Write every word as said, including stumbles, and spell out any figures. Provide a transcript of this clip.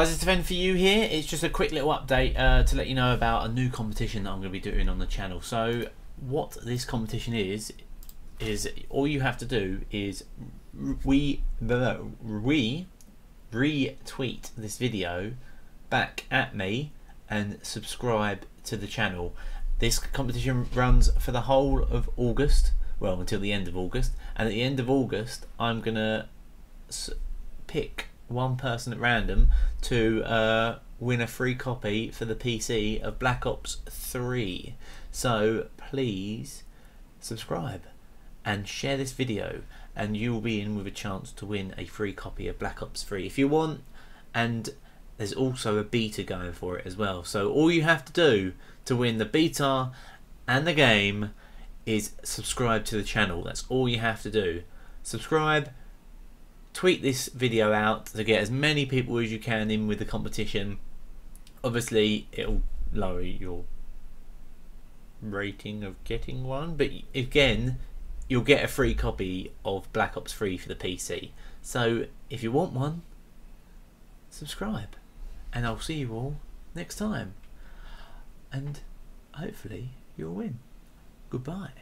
Guys, it's Sven for you here. It's just a quick little update uh, to let you know about a new competition that I'm going to be doing on the channel. So what this competition is, is all you have to do is we, we retweet this video back at me and subscribe to the channel. This competition runs for the whole of August, well, until the end of August, and at the end of August I'm going to pick one person at random to uh, win a free copy for the P C of Black Ops three. So please subscribe and share this video and you will be in with a chance to win a free copy of Black Ops three if you want, and there's also a beta going for it as well. So all you have to do to win the beta and the game is subscribe to the channel. That's all you have to do. Subscribe, tweet this video out to get as many people as you can in with the competition. Obviously it'll lower your rating of getting one, but again you'll get a free copy of Black Ops three for the P C. So if you want one, subscribe, and I'll see you all next time, and hopefully you'll win. Goodbye.